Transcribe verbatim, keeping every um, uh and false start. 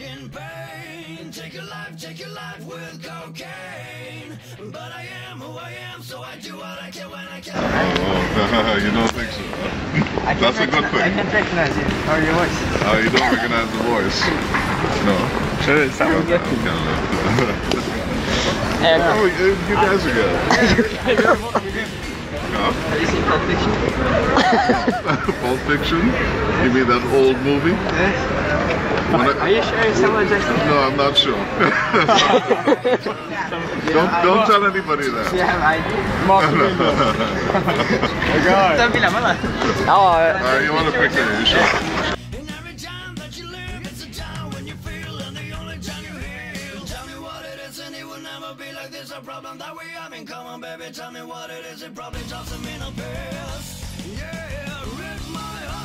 in pain. Take your life, take your life with cocaine. But I am who I am, so I do what I can when I can. Oh, you don't think so? Huh? That's a good thing. I can recognize you. How are your voice? Oh, you don't recognize the voice? No. Sure, it's not okay. Oh, you guys are good. No? Have you seen Pulp Fiction? Pulp Fiction? You mean that old movie? Yes. When Are I, you sure it's someone Jackson? No, I'm not sure. don't don't tell anybody that. Yeah, I mock people. Oh God. Alright, you want a picture? You sure? And every time that you live, it's a time when you feel, and the only time you heal. Tell me what it is, and it will never be like this. A problem that we have in common, baby. Tell me what it is, it probably doesn't mean a piss. Yeah, rip my heart.